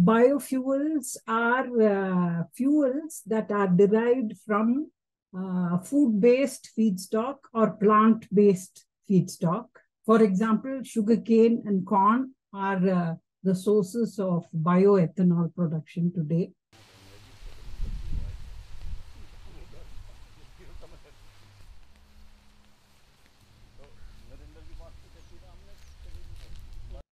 Biofuels are fuels that are derived from food-based feedstock or plant-based feedstock. For example, sugarcane and corn are the sources of bioethanol production today.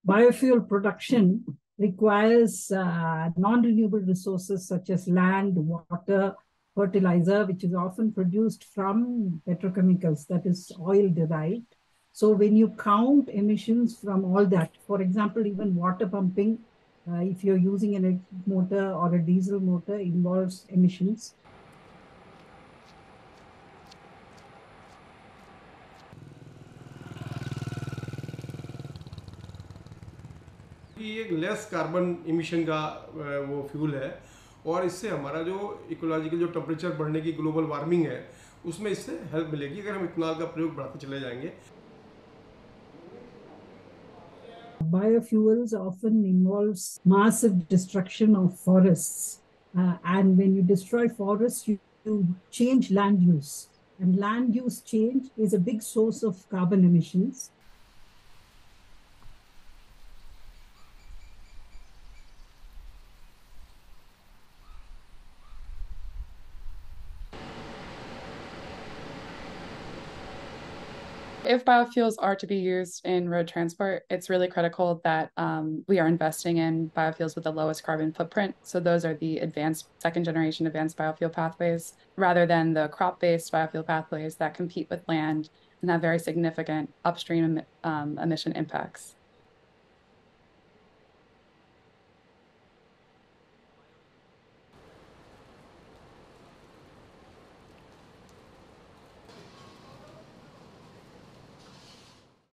Biofuel production requires non-renewable resources such as land, water, fertilizer, which is often produced from petrochemicals, that is oil derived. So when you count emissions from all that, for example, even water pumping, if you're using an electric motor or a diesel motor, involves emissions. एक less carbon emission का वो fuel है और इससे हमारा जो ecological जो temperature बढ़ने की ग्लोबल वार्मिंग है उसमें इससे हेल्प मिलेगी अगर हम इथेनॉल का प्रयोग बढ़ाते चले जाएंगे. Biofuels often involves massive destruction of forests and when you destroy forests you change land use and land use change is a big source of carbon emissions. If biofuels are to be used in road transport, it's really critical that we are investing in biofuels with the lowest carbon footprint. So those are the advanced second generation advanced biofuel pathways rather than the crop-based biofuel pathways that compete with land and have very significant upstream emission impacts.